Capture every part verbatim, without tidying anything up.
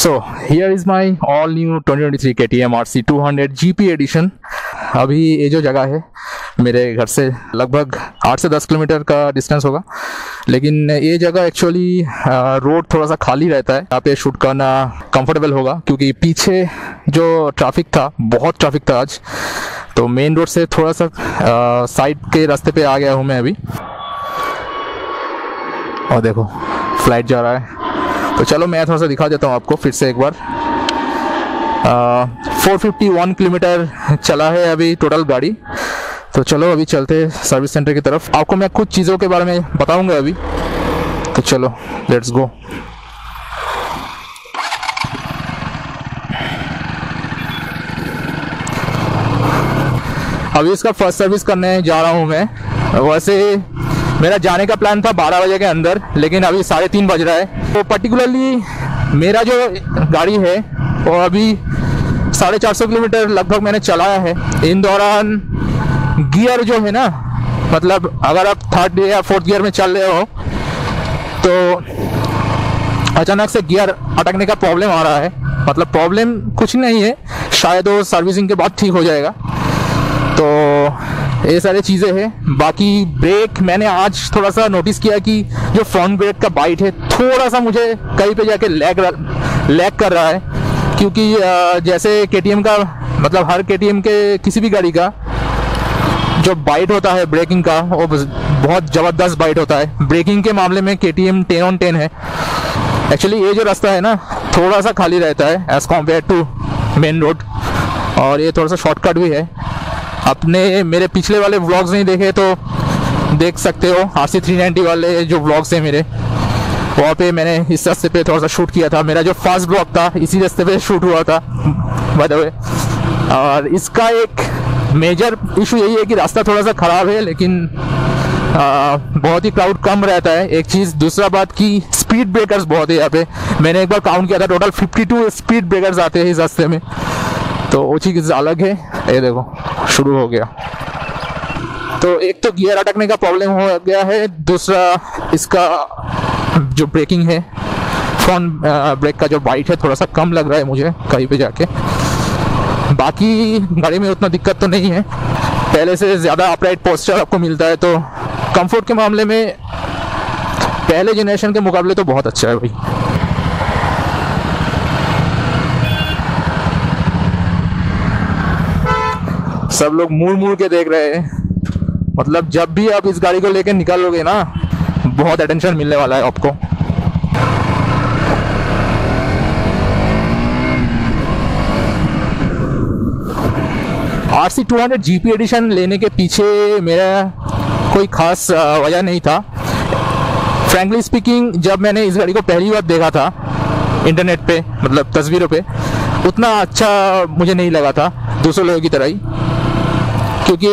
So here is my all new twenty twenty-three K T M R C two hundred G P edition। अभी ये जो जगह है मेरे घर से लगभग आठ से दस किलोमीटर का डिस्टेंस होगा, लेकिन ये जगह एक्चुअली रोड थोड़ा सा खाली रहता है, यहाँ पे शूट करना कंफर्टेबल होगा क्योंकि पीछे जो ट्रैफिक था बहुत ट्रैफिक था आज, तो मेन रोड से थोड़ा सा साइड के रास्ते पे आ गया हूँ मैं अभी। और देखो फ्लाइट जा रहा है, तो चलो मैं थोड़ा सा दिखा देता हूँ आपको फिर से एक बार। चार सौ इक्यावन किलोमीटर चला है अभी टोटल गाड़ी। तो चलो अभी चलते हैं सर्विस सेंटर की तरफ, आपको मैं कुछ चीज़ों के बारे में बताऊंगा अभी। तो चलो लेट्स गो। अभी इसका फर्स्ट सर्विस करने जा रहा हूँ मैं। वैसे मेरा जाने का प्लान था बारह बजे के अंदर, लेकिन अभी साढ़े तीन बज रहा है। तो पर्टिकुलरली मेरा जो गाड़ी है वो अभी साढ़े चार सौ किलोमीटर लगभग मैंने चलाया है। इन दौरान गियर जो है ना, मतलब अगर आप थर्ड या फोर्थ गियर में चल रहे हो तो अचानक से गियर अटकने का प्रॉब्लम आ रहा है। मतलब प्रॉब्लम कुछ नहीं है, शायद वो सर्विसिंग के बाद ठीक हो जाएगा। तो ये सारी चीज़ें हैं। बाकी ब्रेक मैंने आज थोड़ा सा नोटिस किया कि जो फ्रंट ब्रेक का बाइट है थोड़ा सा मुझे कहीं पे जाके लैग लैग कर रहा है, क्योंकि जैसे केटीएम का मतलब हर केटीएम के किसी भी गाड़ी का जो बाइट होता है ब्रेकिंग का वो बहुत ज़बरदस्त बाइट होता है। ब्रेकिंग के मामले में केटीएम टेन ऑन टेन है। एक्चुअली ये जो रास्ता है ना थोड़ा सा खाली रहता है as compare to main road, और ये थोड़ा सा शॉर्टकट भी है। अपने मेरे पिछले वाले व्लॉग्स नहीं देखे तो देख सकते हो, आरसी तीन सौ नब्बे वाले जो व्लॉग्स हैं मेरे, वहाँ पे मैंने इस रास्ते पे थोड़ा सा शूट किया था। मेरा जो फर्स्ट व्लॉग था इसी रास्ते पे शूट हुआ था बाय द वे। और इसका एक मेजर इशू यही है कि रास्ता थोड़ा सा ख़राब है, लेकिन आ, बहुत ही क्राउड कम रहता है एक चीज़। दूसरा बात कि स्पीड ब्रेकर्स बहुत है यहाँ पे। मैंने एक बार काउंट किया था, total fifty two speed breakers आते हैं इस रास्ते में, तो वो चीज़ अलग है। ये देखो शुरू हो गया। तो एक तो गियर अटकने का प्रॉब्लम हो गया है, दूसरा इसका जो ब्रेकिंग है फ्रंट ब्रेक का जो बाइट है थोड़ा सा कम लग रहा है मुझे कहीं पे जाके। बाकी गाड़ी में उतना दिक्कत तो नहीं है, पहले से ज़्यादा अपराइट पोस्चर आपको मिलता है। तो कंफर्ट के मामले में पहले जनरेशन के मुकाबले तो बहुत अच्छा है भाई। सब लोग मुड़ मुड़ के देख रहे हैं, मतलब जब भी आप इस गाड़ी को लेकर निकालोगे ना बहुत अटेंशन मिलने वाला है आपको। RC two hundred GP edition लेने के पीछे मेरा कोई खास वजह नहीं था। फ्रैंकली स्पीकिंग, जब मैंने इस गाड़ी को पहली बार देखा था इंटरनेट पे, मतलब तस्वीरों पे, उतना अच्छा मुझे नहीं लगा था दूसरे लोगों की तरह ही, क्योंकि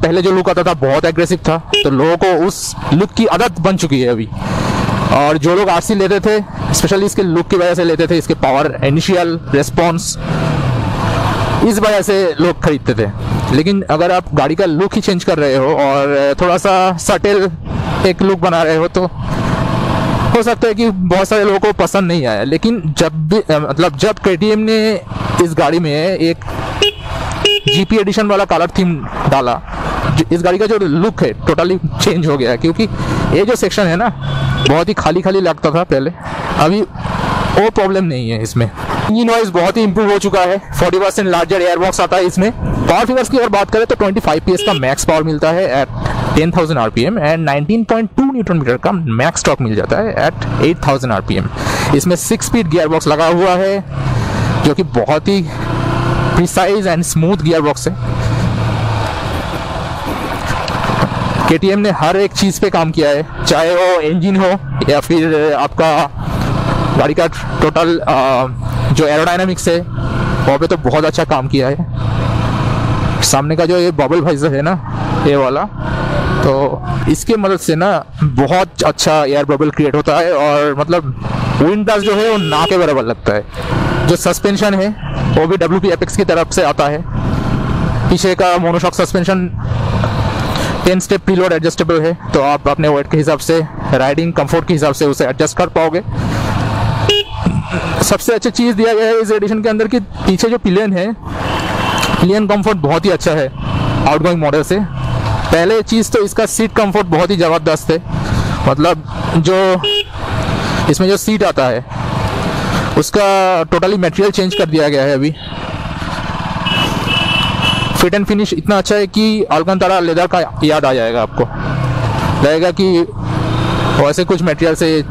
पहले जो लुक आता था बहुत एग्रेसिव था। तो लोगों को उस लुक की आदत बन चुकी है अभी, और जो लोग आरसी लेते थे स्पेशली इसके लुक की वजह से लेते थे, इसके पावर, इनिशियल रिस्पॉन्स, इस वजह से लोग खरीदते थे। लेकिन अगर आप गाड़ी का लुक ही चेंज कर रहे हो और थोड़ा सा सटल एक लुक बना रहे हो तो हो सकता है कि बहुत सारे लोगों को पसंद नहीं आया। लेकिन जब भी मतलब जब केटीएम ने इस गाड़ी में एक जीपी एडिशन वाला कलर थीम डाला, इस गाड़ी का जो लुक है टोटली चेंज हो गया है। क्योंकि ये जो सेक्शन है ना बहुत ही खाली खाली लगता था पहले, अभी वो प्रॉब्लम नहीं है इसमें। इंजन नॉइज बहुत ही इंप्रूव हो चुका है, चालीस परसेंट लार्जर एयरबॉक्स आता है इसमें। पावर फिगर्स की अगर बात करें तो पच्चीस पीएस का मैक्स पावर मिलता है एट दस हज़ार आरपीएम एंड उन्नीस पॉइंट दो न्यूटन मीटर का मैक्स टॉर्क मिल जाता है एट आठ हज़ार आरपीएम। इसमें सिक्स स्पीड गियरबॉक्स लगा हुआ है जो कि बहुत ही precise and smooth gear box है। केटीएम ने हर एक चीज़ पे काम किया है, चाहे वो इंजन हो या फिर आपका गाड़ी का टोटल जो एरोडायनामिक्स है वहाँ पे तो बहुत अच्छा काम किया है। सामने का जो ये बबल वाइजर है ना ये वाला, तो इसके मदद से ना बहुत अच्छा एयर बबल क्रिएट होता है, और मतलब विंडर्स जो है वो ना के बराबर लगता है। जो सस्पेंशन है वो भी डब्ल्यूपी एपेक्स की तरफ से आता है। पीछे का monoshock suspension ten step preload adjustable है, तो आप अपने वेट के हिसाब से, राइडिंग कंफर्ट के हिसाब से उसे एडजस्ट कर पाओगे। सबसे अच्छी चीज़ दिया गया है इस एडिशन के अंदर कि पीछे जो पिलियन है, पिलियन कंफर्ट बहुत ही अच्छा है आउटगोइंग मॉडल से। पहले चीज़ तो इसका सीट कंफर्ट बहुत ही ज़बरदस्त है, मतलब जो इसमें जो सीट आता है उसका टोटली मटेरियल चेंज कर दिया गया है। अभी फिट एंड फिनिश इतना अच्छा है कि अलकनतारा लेदर का याद आ जाएगा आपको, लगेगा कि वैसे कुछ मटेरियल से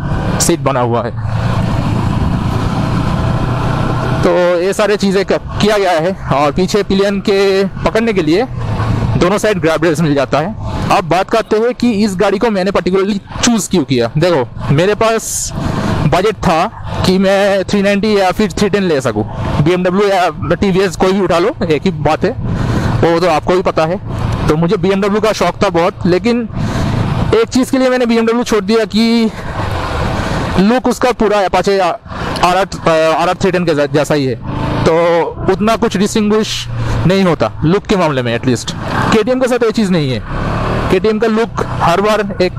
सीट बना हुआ है। तो ये सारे चीज़ें किया गया है। और पीछे पिलियन के पकड़ने के लिए दोनों साइड ग्रैब रेल्स मिल जाता है। अब बात करते हैं कि इस गाड़ी को मैंने पर्टिकुलरली चूज़ क्यों किया। देखो, मेरे पास बजट था कि मैं थ्री नाइंटी या फिर थ्री टेन ले सकूँ, बी एम डब्ल्यू या टी वी एस कोई भी उठा लो, एक ही बात है, वो तो आपको भी पता है। तो मुझे बी एम डब्ल्यू का शौक़ था बहुत, लेकिन एक चीज़ के लिए मैंने बी एम डब्ल्यू छोड़ दिया कि लुक उसका पूरा Apache R R three ten के जैसा ही है, तो उतना कुछ डिस्टिंग्विश नहीं होता लुक के मामले में। एटलीस्ट के टी एम के साथ ये चीज़ नहीं है, के टी एम का लुक हर बार एक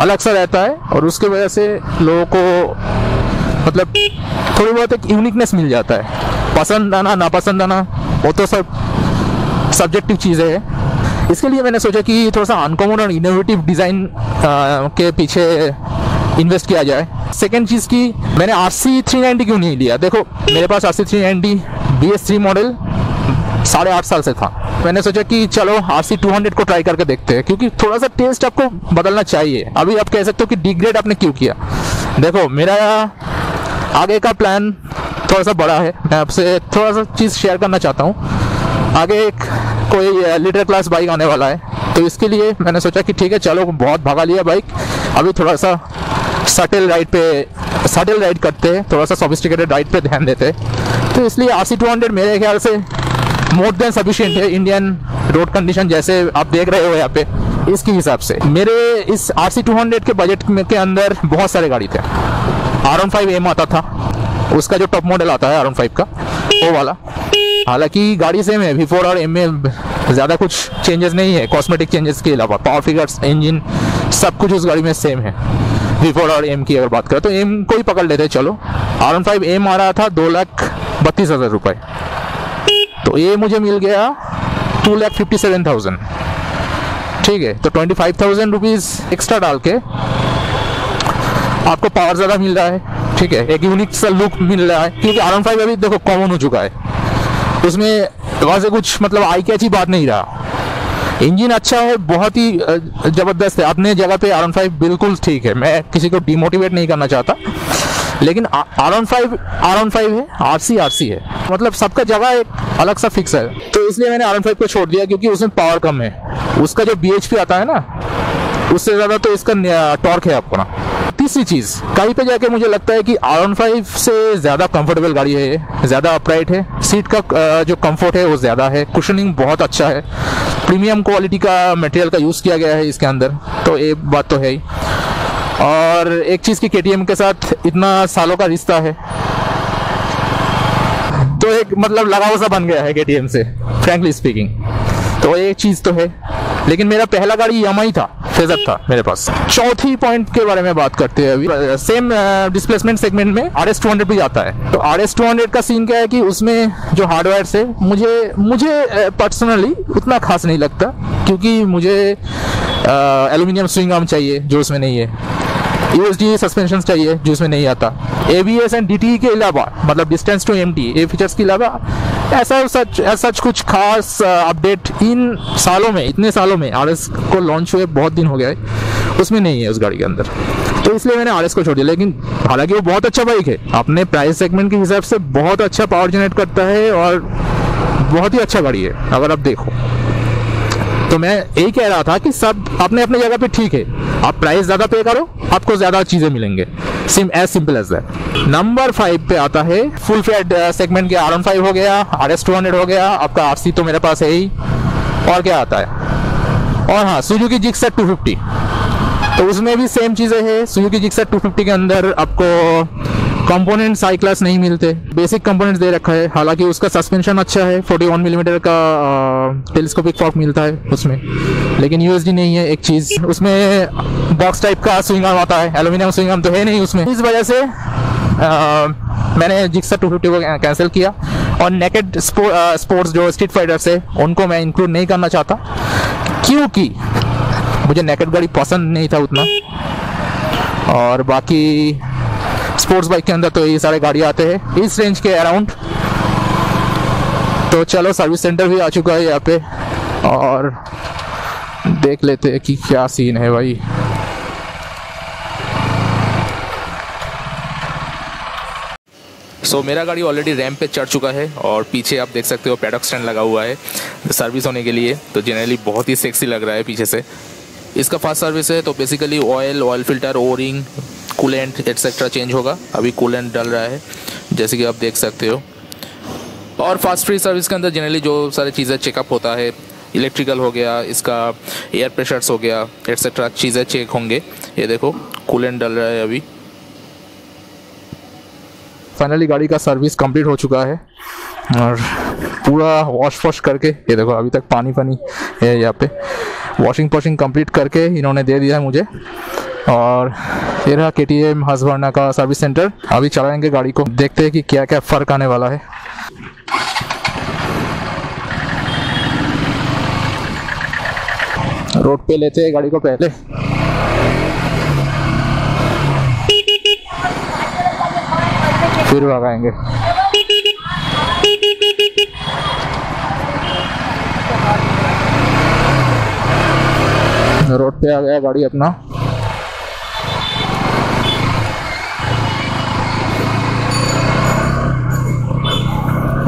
अलग सा रहता है और उसके वजह से लोगों को मतलब थोड़ी बहुत एक यूनिकनेस मिल जाता है। पसंद आना नापसंद आना वो तो सब सब्जेक्टिव चीज़ें हैं। इसके लिए मैंने सोचा कि थोड़ा सा अनकॉमन और इनोवेटिव डिज़ाइन के पीछे इन्वेस्ट किया जाए। सेकेंड चीज़ की मैंने आर सी थ्री नाइंटी क्यों नहीं लिया। देखो, मेरे पास R C three ninety B S three model साढ़े आठ साल से था। मैंने सोचा कि चलो आर सी टू हंड्रेड को ट्राई करके देखते हैं, क्योंकि थोड़ा सा टेस्ट आपको बदलना चाहिए। अभी आप कह सकते हो कि डिग्रेड आपने क्यों किया। देखो, मेरा आगे का प्लान थोड़ा सा बड़ा है, मैं आपसे थोड़ा सा चीज़ शेयर करना चाहता हूँ। आगे एक कोई लीडर क्लास बाइक आने वाला है, तो इसके लिए मैंने सोचा कि ठीक है, चलो बहुत भागा लिया बाइक, अभी थोड़ा सा सटल राइड पे सटल राइड करते हैं, थोड़ा सा सोफिस्टिकेटेड राइड पे ध्यान देते हैं। तो इसलिए आर सी टू हंड्रेड मेरे ख्याल से मोर देन सफिशिएंट है इंडियन रोड कंडीशन जैसे आप देख रहे हो यहाँ पे, इसके हिसाब से। मेरे इस आर सी टू हंड्रेड के बजट के अंदर बहुत सारे गाड़ी थे। आर वन फाइव एम आता था, उसका जो टॉप मॉडल आता है आर वन फाइव का, वो वाला। हालांकि गाड़ी सेम है, वी फोर और एम में ज़्यादा कुछ चेंजेस नहीं है कॉस्मेटिक चेंजेस के अलावा। पावर फिगर्स, इंजन, सब कुछ उस गाड़ी में सेम है। वी फोर और एम की अगर बात करें तो एम को ही पकड़ लेते हैं, चलो। आर वन फाइव एम आ रहा था दो लाख बत्तीस हज़ार रुपये, तो ये मुझे मिल गया two lakh fifty seven thousand. ठीक है, तो twenty five thousand rupees extra डाल के आपको पावर ज़्यादा मिल रहा है, ठीक है, एक यूनिक सा लुक मिल रहा है। क्योंकि आर वन फाइव अभी देखो कॉमन हो चुका है, उसमें वहाँ से कुछ मतलब आई कैची बात नहीं रहा। इंजन अच्छा है, बहुत ही ज़बरदस्त है, अपने जगह पे आर वन फाइव बिल्कुल ठीक है। मैं किसी को डिमोटिवेट नहीं करना चाहता, लेकिन R one five R one five है, आर सी आर सी है, मतलब सबका जगह एक अलग सा फिक्स है। तो इसलिए मैंने आर वन फाइव को छोड़ दिया, क्योंकि उसमें पावर कम है। उसका जो बी एच पी आता है ना, उससे ज़्यादा तो इसका टॉर्क है आपको ना। तीसरी चीज़, कहीं पे जाके मुझे लगता है कि आर वन फाइव से ज़्यादा कंफर्टेबल गाड़ी है, ज़्यादा अपराइट है, सीट का जो कंफर्ट है वो ज़्यादा है, कुशनिंग बहुत अच्छा है, प्रीमियम क्वालिटी का मटेरियल का यूज़ किया गया है इसके अंदर, तो ये बात तो है ही। और एक चीज़ की के टी एम के साथ इतना सालों का रिश्ता है, तो एक मतलब लगाव सा बन गया है के टी एम से, फ्रेंकली स्पीकिंग, तो एक चीज़ तो है। लेकिन मेरा पहला गाड़ी यामा ही था, फेजर था मेरे पास। चौथी पॉइंट के बारे में बात करते हैं। अभी सेम डिस्प्लेसमेंट सेगमेंट में आर एस टू हंड्रेड भी आता है। तो आर एस टू हंड्रेड का सीन क्या है कि उसमें जो हार्डवेयर से मुझे मुझे पर्सनली उतना खास नहीं लगता, क्योंकि मुझे एल्यूमिनियम स्विंग आर्म चाहिए जो उसमें नहीं है, यू एस डी सस्पेंशन चाहिए जो उसमें नहीं आता, A B S and D T E के अलावा, मतलब distance to M T A features के अलावा ऐसा सच ऐसा कुछ खास अपडेट इन सालों में, इतने सालों में आर एस को लॉन्च हुए बहुत दिन हो गया है, उसमें नहीं है उस गाड़ी के अंदर। तो इसलिए मैंने आर एस को छोड़ दिया। लेकिन हालांकि वो बहुत अच्छा बाइक है, अपने प्राइस सेगमेंट के हिसाब से बहुत अच्छा पावर जनरेट करता है और बहुत ही अच्छा गाड़ी है अगर आप देखो तो। मैं यही कह रहा था कि सब अपने अपने जगह पर ठीक है, आप प्राइस ज़्यादा पे करो, आपको ज़्यादा चीज़ें मिलेंगे, sim as simple as that. Number five पे आता है फुल फेड सेगमेंट के आर वन फाइव हो गया, आर एस टू हंड्रेड हो गया, आपका आर सी तो मेरे पास है ही, और क्या आता है, और हाँ सुजुकी जिक्सर टू फिफ्टी। तो उसमें भी सेम चीज़ें हैं। सुजुकी जिक्सर टू फिफ्टी के अंदर आपको कंपोनेंट्स हाई क्लास नहीं मिलते, बेसिक कंपोनेंट्स दे रखा है। हालांकि उसका सस्पेंशन अच्छा है, फोर्टी वन मिलीमीटर का टेलीस्कोपिक फॉर्क मिलता है उसमें, लेकिन यू एस डी नहीं है एक चीज़। उसमें बॉक्स टाइप का स्विंग आर्म आता है, एल्यूमिनियम स्विंग आर्म तो है नहीं उसमें। इस वजह से आ, मैंने जिक्सर टू फिफ्टी को कैंसिल किया और नेकेड स्पोर्ट्स जो स्ट्रीट फाइटर्स है उनको मैं इंक्लूड नहीं करना चाहता, क्योंकि मुझे नेकेड गाड़ी पसंद नहीं था उतना। और बाकी स्पोर्ट्स बाइक के अंदर तो ये सारे गाड़ियाँ आते हैं इस रेंज के अराउंड। तो चलो सर्विस सेंटर भी आ चुका है यहाँ पे और देख लेते हैं कि क्या सीन है भाई। सो so, मेरा गाड़ी ऑलरेडी रैंप पे चढ़ चुका है और पीछे आप देख सकते हो पैडॉक स्टैंड लगा हुआ है सर्विस होने के लिए। तो जनरली बहुत ही सेक्सी लग रहा है पीछे से। इसका फास्ट सर्विस है तो basically oil oil filter O ring coolant etcetera change होगा। अभी कूलेंट डल रहा है जैसे कि आप देख सकते हो। और फास्ट फ्री सर्विस के अंदर जनरली जो सारी चीज़ें चेकअप होता है, इलेक्ट्रिकल हो गया, इसका एयर प्रेशर्स हो गया एटसेट्रा चीज़ें चेक होंगे। ये देखो कूलेंट डल रहा है अभी। फाइनली गाड़ी का सर्विस कंप्लीट हो चुका है और पूरा वॉश वॉश करके ये देखो अभी तक पानी पानी है यहाँ पे। वॉशिंग वॉशिंग कंप्लीट करके इन्होंने दे दिया है मुझे। और ये रहा केटीएम हसबर्ना का सर्विस सेंटर। अभी चलाएंगे गाड़ी को, देखते हैं कि क्या क्या फ़र्क आने वाला है। रोड पे लेते हैं गाड़ी को पहले। फिर भगाएंगे। रोड पे आ गया गाड़ी अपना।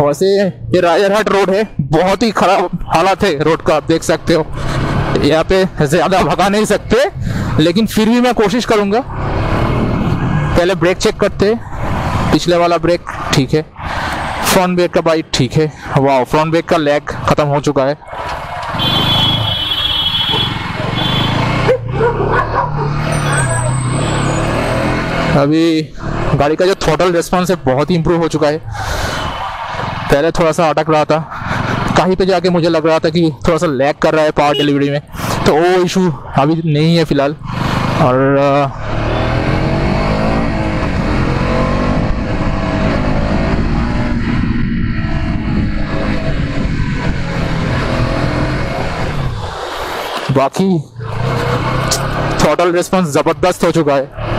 वैसे ये राजरहाट रोड है, बहुत ही खराब हालत है रोड का, आप देख सकते हो। यहाँ पे ज्यादा भगा नहीं सकते लेकिन फिर भी मैं कोशिश करूंगा। पहले ब्रेक चेक करते हैं। पिछले वाला ब्रेक ठीक है, फ्रंट ब्रेक का बाइट ठीक है। वाह, फ्रंट ब्रेक का लैग खत्म हो चुका है। अभी गाड़ी का जो थ्रोटल रिस्पॉन्स है बहुत ही इंप्रूव हो चुका है। पहले थोड़ा सा अटक रहा था, कहीं पे जाके मुझे लग रहा था कि थोड़ा सा लैग कर रहा है पावर डिलीवरी में, तो वो इशू अभी नहीं है फिलहाल। और बाकी थ्रॉटल रिस्पॉन्स ज़बरदस्त हो चुका है।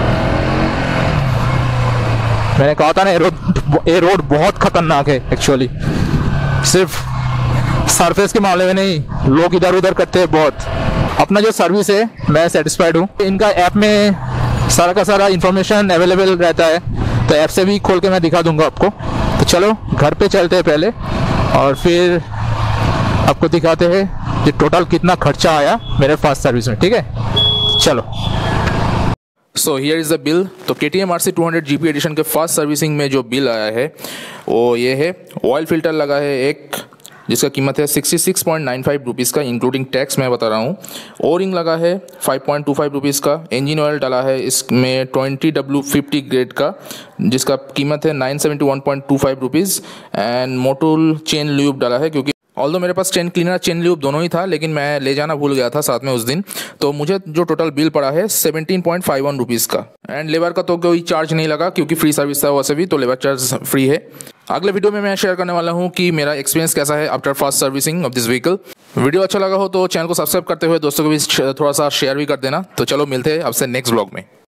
मैंने कहा था ना ये रोड ये रोड बहुत ख़तरनाक है एक्चुअली। सिर्फ सरफेस के मामले में नहीं, लोग इधर उधर करते हैं बहुत। अपना जो सर्विस है मैं सेटिस्फाइड हूँ। इनका ऐप में सारा का सारा इन्फॉर्मेशन अवेलेबल रहता है, तो ऐप से भी खोल के मैं दिखा दूंगा आपको। तो चलो घर पे चलते हैं पहले और फिर आपको दिखाते हैं कि टोटल कितना खर्चा आया मेरे फास्ट सर्विस में। ठीक है, चलो। So here is the bill. तो KTM RC two hundred GP edition के फास्ट सर्विसिंग में जो बिल आया है वो ये है। ऑयल फिल्टर लगा है एक, जिसका कीमत है छियासठ पॉइंट नाइन फाइव रुपीस का, इंक्लूडिंग टैक्स मैं बता रहा हूँ। ओ रिंग लगा है पाँच पॉइंट दो पाँच रुपीस का। इंजन ऑयल डाला है इसमें ट्वेंटी डब्ल्यू फिफ्टी ग्रेड का, जिसका कीमत है नौ सौ इकहत्तर पॉइंट दो पाँच rupees. And Motul chain lube डाला है, क्योंकि ऑल्दो मेरे पास चेन क्लीनर चेन ल्यूब दोनों ही था लेकिन मैं ले जाना भूल गया था साथ में उस दिन। तो मुझे जो टोटल बिल पड़ा है सत्रह पॉइंट पाँच एक रुपीस का। एंड लेबर का तो कोई चार्ज नहीं लगा क्योंकि फ्री सर्विस था वैसे भी, तो लेबर चार्ज फ्री है। अगले वीडियो में मैं शेयर करने वाला हूँ कि मेरा एक्सपीरियंस कैसा है after fast servicing of this vehicle. Video अच्छा लगा हो तो चैनल को सब्सक्राइब करते हुए दोस्तों को भी थोड़ा सा शेयर भी कर देना। तो चलो मिलते हैं आपसे नेक्स्ट ब्लॉग में।